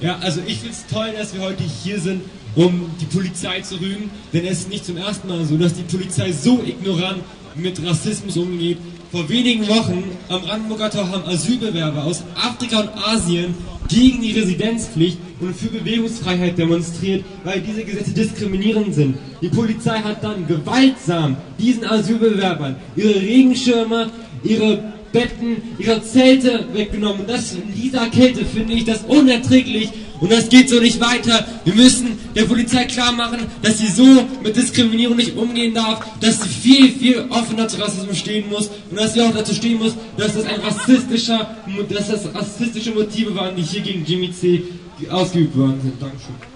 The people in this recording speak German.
Ja, also ich finde es toll, dass wir heute hier sind, um die Polizei zu rügen, denn es ist nicht zum ersten Mal so, dass die Polizei so ignorant mit Rassismus umgeht. Vor wenigen Wochen am Brandenburger Tor haben Asylbewerber aus Afrika und Asien gegen die Residenzpflicht und für Bewegungsfreiheit demonstriert, weil diese Gesetze diskriminierend sind. Die Polizei hat dann gewaltsam diesen Asylbewerbern ihre Regenschirme, ihre Betten, ihre Zelte weggenommen. Und das in dieser Kälte finde ich das unerträglich und das geht so nicht weiter. Wir müssen der Polizei klar machen, dass sie so mit Diskriminierung nicht umgehen darf, dass sie viel, viel offener zu Rassismus stehen muss und dass sie auch dazu stehen muss, dass das rassistische Motive waren, die hier gegen Jimmy C. ausgeübt worden sind. Dankeschön.